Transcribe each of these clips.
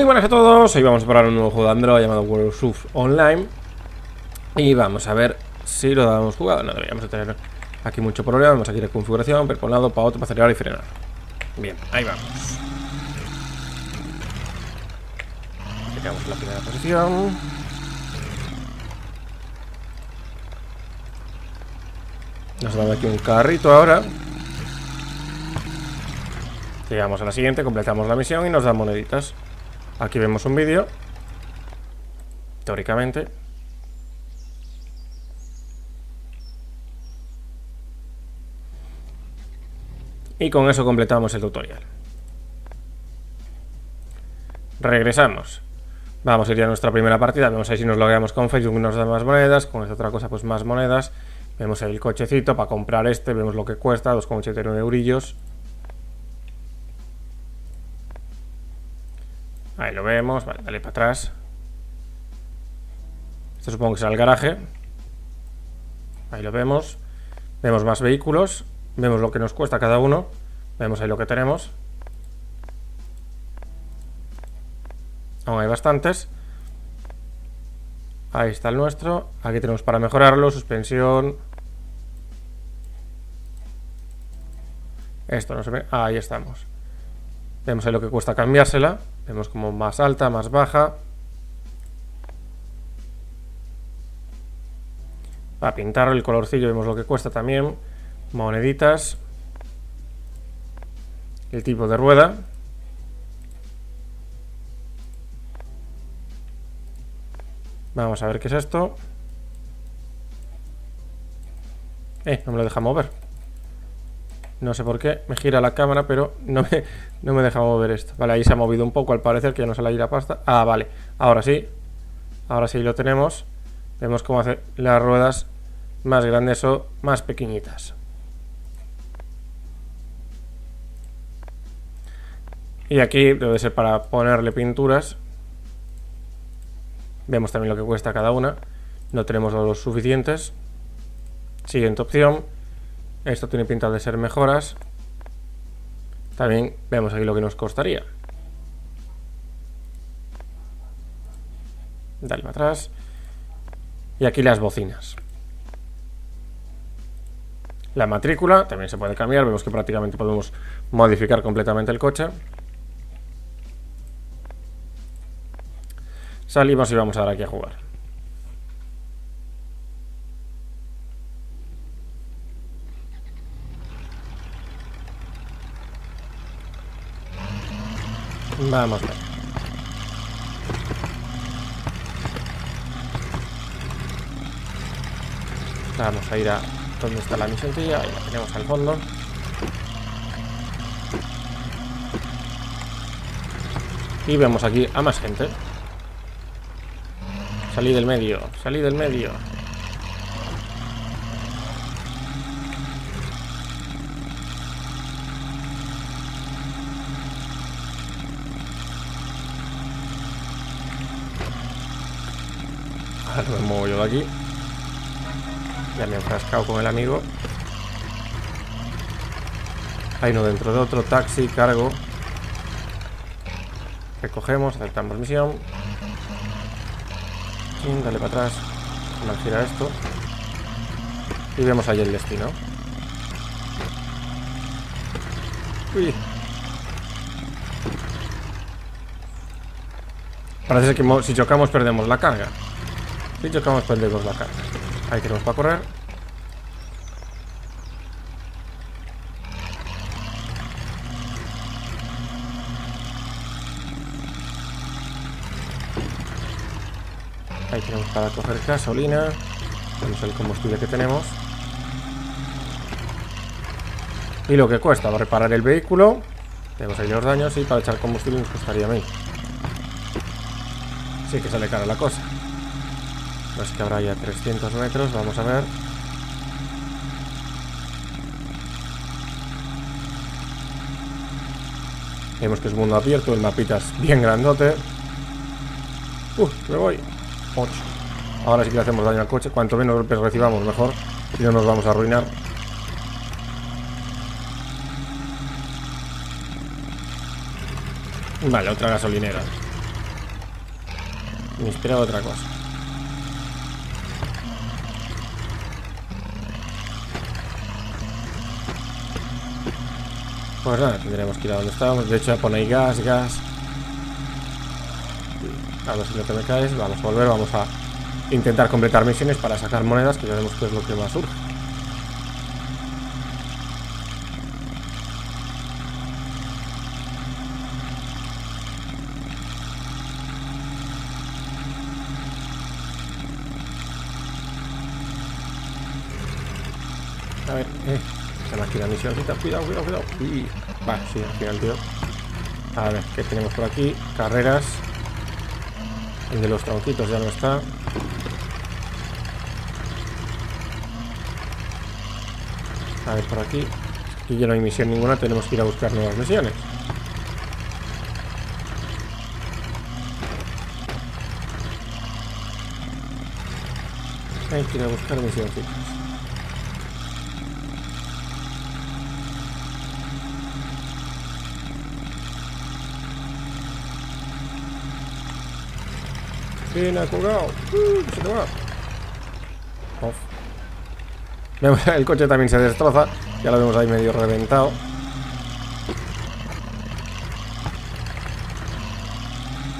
Muy buenas a todos, hoy vamos a probar un nuevo juego de Android llamado World Surf Online. Y vamos a ver si lo damos jugado. No deberíamos tener aquí mucho problema. Vamos aquí a la configuración, ver para un lado, para otro, para acelerar y frenar. Bien, ahí vamos. Llegamos a la primera posición. Nos damos aquí un carrito ahora. Llegamos a la siguiente, completamos la misión y nos dan moneditas. Aquí vemos un vídeo, teóricamente. Y con eso completamos el tutorial. Regresamos. Vamos a ir a nuestra primera partida. Vemos ahí si nos logueamos con Facebook, nos dan más monedas. Con esta otra cosa, pues más monedas. Vemos ahí el cochecito para comprar este. Vemos lo que cuesta, 2,89 eurillos. Ahí lo vemos, vale, dale para atrás. Esto supongo que será el garaje. Ahí lo vemos. Vemos más vehículos. Vemos lo que nos cuesta cada uno. Vemos ahí lo que tenemos. Aún hay bastantes. Ahí está el nuestro. Aquí tenemos para mejorarlo, suspensión. Esto no se ve. Ahí estamos. Vemos ahí lo que cuesta cambiársela. Vemos como más alta, más baja. Para pintarlo, el colorcillo, vemos lo que cuesta también. Moneditas. El tipo de rueda. Vamos a ver qué es esto. No me lo deja mover. No sé por qué, me gira la cámara, pero no me deja mover esto. Vale, ahí se ha movido un poco al parecer, que ya no sale ahí la pasta. Ah, vale, ahora sí lo tenemos. Vemos cómo hace las ruedas más grandes o más pequeñitas. Y aquí debe ser para ponerle pinturas. Vemos también lo que cuesta cada una. No tenemos los suficientes. Siguiente opción. Esto tiene pinta de ser mejoras. También vemos aquí lo que nos costaría. Dale para atrás. Y aquí las bocinas. La matrícula también se puede cambiar. Vemos que prácticamente podemos modificar completamente el coche. Salimos y vamos ahora aquí a jugar. Vamos a ver. Vamos a ir a donde está la misioncilla. Ahí la tenemos al fondo. Y vemos aquí a más gente. Salí del medio, salí del medio. Me muevo yo de aquí. Ya me he enfrascado con el amigo. Hay uno dentro de otro. Taxi, cargo. Recogemos, aceptamos misión. Ching, dale para atrás. Vamos a girar esto. Y vemos ahí el destino. Uy. Parece que si chocamos perdemos la carga. Y chocamos, perdemos la carga. Ahí tenemos para correr. Ahí tenemos para coger gasolina. Vemos el combustible que tenemos. Y lo que cuesta, va a reparar el vehículo. Tenemos ahí los daños y para echar combustible nos costaría 1000. Sí que sale cara la cosa. Así que habrá ya 300 metros, vamos a ver. Vemos que es mundo abierto, el mapita es bien grandote. Me voy. 8. Ahora sí que le hacemos daño al coche. Cuanto menos golpes recibamos, mejor. Si no nos vamos a arruinar. Vale, otra gasolinera. Me esperaba otra cosa. Pues nada, tendremos que ir a donde estábamos. De hecho, pone ahí gas. A ver si no te me caes. Vamos a volver, vamos a intentar completar misiones para sacar monedas, que ya vemos qué es lo que más surge. A ver, tenemos aquí la misioncita. Cuidado. Uy. Vale, sí, al final, tío. A ver, ¿qué tenemos por aquí? Carreras. El de los tronquitos ya no está. A ver, por aquí. Y ya no hay misión ninguna, tenemos que ir a buscar nuevas misiones. Hay que ir a buscar misioncitas. Bien, ha colgado. Se te va. Off. El coche también se destroza. Ya lo vemos ahí medio reventado.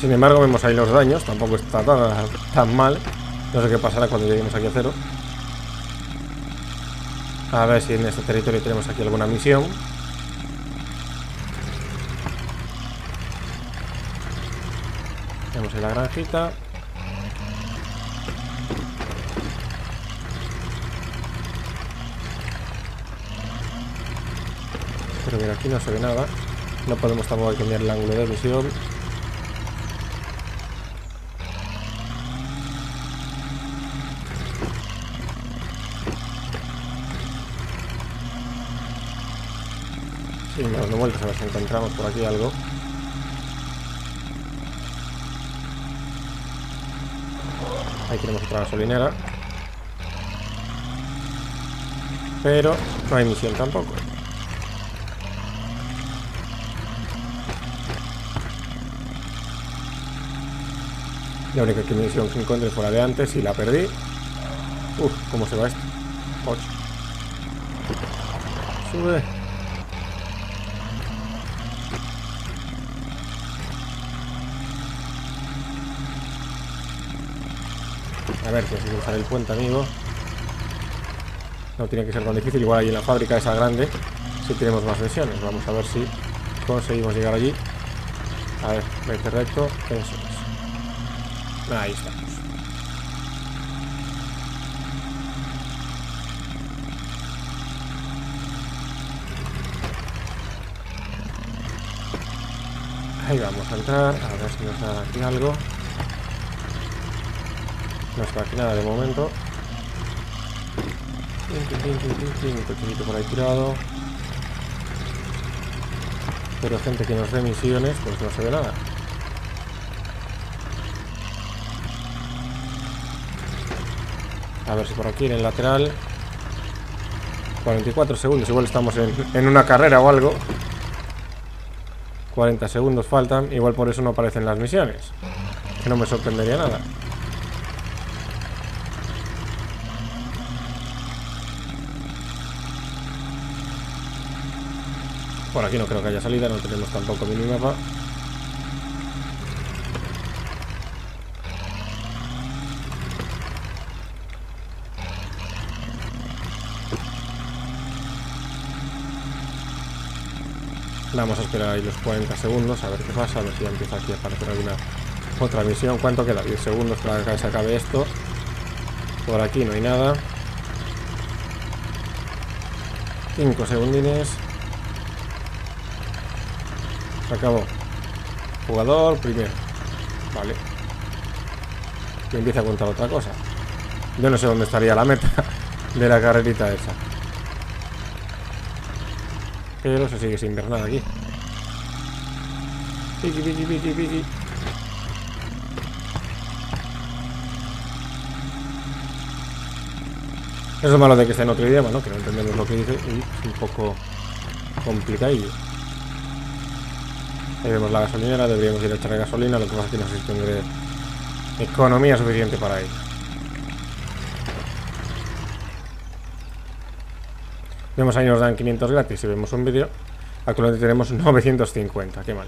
Sin embargo, vemos ahí los daños. Tampoco está tan mal. No sé qué pasará cuando lleguemos aquí a cero. A ver si en este territorio tenemos aquí alguna misión. Tenemos ahí la granjita. Pero mira, aquí no se ve nada. No podemos tampoco cambiar el ángulo de visión. Sí, me dando vueltas a ver si encontramos por aquí algo. Ahí tenemos otra gasolinera. Pero no hay misión tampoco. La única que misión que encontré fue la de antes y la perdí. Uf, ¿cómo se va esto? 8. Sube. A ver, que si cruzar el puente, amigo. No tiene que ser tan difícil. Igual ahí en la fábrica esa grande si tenemos más misiones. Vamos a ver si conseguimos llegar allí. A ver, vete recto. Eso. Ahí estamos. Ahí vamos a entrar. A ver si nos da aquí algo. No está aquí nada de momento. Un cochecito por ahí tirado. Pero gente que nos dé misiones, pues no se ve nada. A ver si por aquí en el lateral. 44 segundos, igual estamos en una carrera o algo. 40 segundos faltan, igual por eso no aparecen las misiones. Que no me sorprendería nada. Por aquí no creo que haya salida, no tenemos tampoco minimapa. Vamos a esperar ahí los 40 segundos a ver qué pasa, a ver si ya empieza aquí a aparecer alguna otra misión. ¿Cuánto queda? 10 segundos para que se acabe esto. Por aquí no hay nada. 5 segundines. Se acabó. Jugador primero. Vale. Y empieza a contar otra cosa. Yo no sé dónde estaría la meta de la carrerita esa. Pero se sigue sin ver nada aquí. Piqui. Eso es malo de que esté en otro idioma, ¿no? Que no entendemos lo que dice y es un poco complicadillo. Ahí vemos la gasolinera, deberíamos ir a echar gasolina, lo que pasa es que no existe Economía suficiente para ir. Vemos ahí, nos dan 500 gratis. Si vemos un vídeo, actualmente tenemos 950. Qué mal.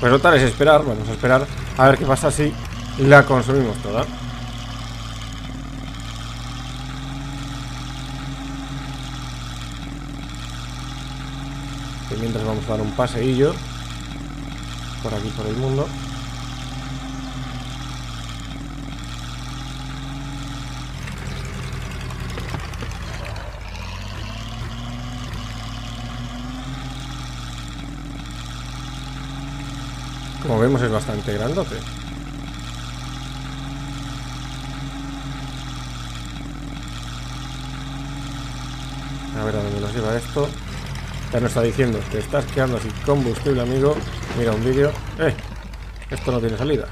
Pues lo tal es esperar. Vamos a esperar a ver qué pasa si la consumimos toda. Y mientras vamos a dar un paseillo por aquí, por el mundo. Como vemos, es bastante grandote. A ver a dónde nos lleva esto. Ya nos está diciendo, te estás quedando sin combustible, amigo. Mira un vídeo. Esto no tiene salida.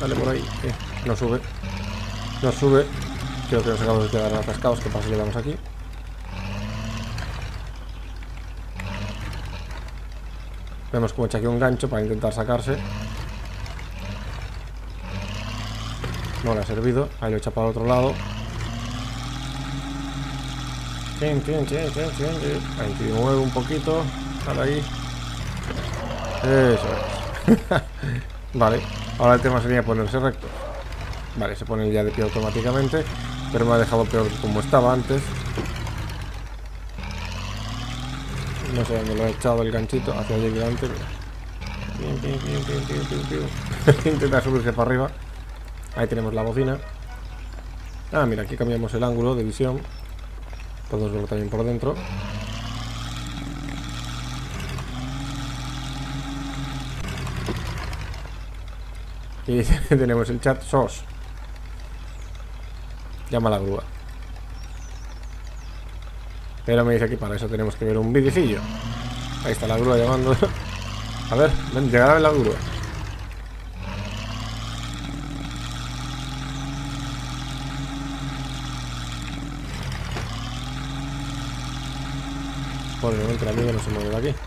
Dale por ahí. No sube. No sube. Creo que nos acabamos de quedar atascados. ¿Qué pasa si le damos aquí? Vemos como echa aquí un gancho para intentar sacarse. No le ha servido. Ahí lo echa para el otro lado. Ahí te mueve un poquito. Dale ahí. Eso es. Vale. Ahora el tema sería ponerse recto. Vale, se pone ya de pie automáticamente. Pero me ha dejado peor como estaba antes. No sé dónde lo he echado el ganchito, hacia allí delante. Intenta subirse para arriba. Ahí tenemos la bocina. Ah, mira, aquí cambiamos el ángulo de visión. Podemos verlo también por dentro. Y tenemos el chat SOS. Llama a la grúa. Pero me dice que para eso tenemos que ver un vidicillo. Ahí está la grúa llamando. A ver, ven, llegará la grúa. Por el momento el amigo no se mueve de aquí.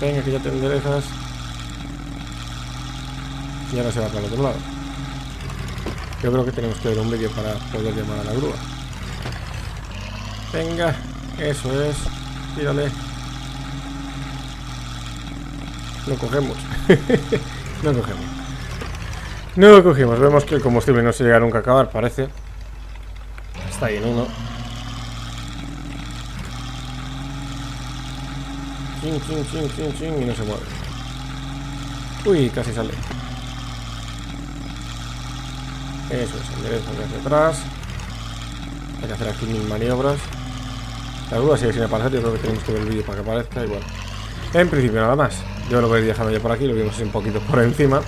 Venga, que ya te enderezas. Y ahora se va para el otro lado. Yo creo que tenemos que ver un vídeo para poder llamar a la grúa. Venga, eso es. Tírale. No cogemos. No cogemos. No lo cogemos. Vemos que el combustible no se llega nunca a acabar, parece. Está ahí en uno. 5 y no se mueve. Uy, casi sale. Eso es, enderezo hacia atrás. Hay que hacer aquí mil maniobras. La grúa sigue sin aparecer, yo creo que tenemos que ver el vídeo para que aparezca igual. En principio nada más. Yo lo voy dejando ya por aquí, lo vimos un poquito por encima.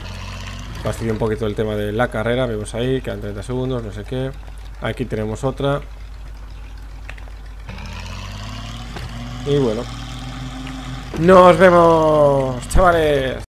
Fastidio un poquito el tema de la carrera, vemos ahí, quedan 30 segundos, no sé qué. Aquí tenemos otra. Y bueno. ¡Nos vemos, chavales!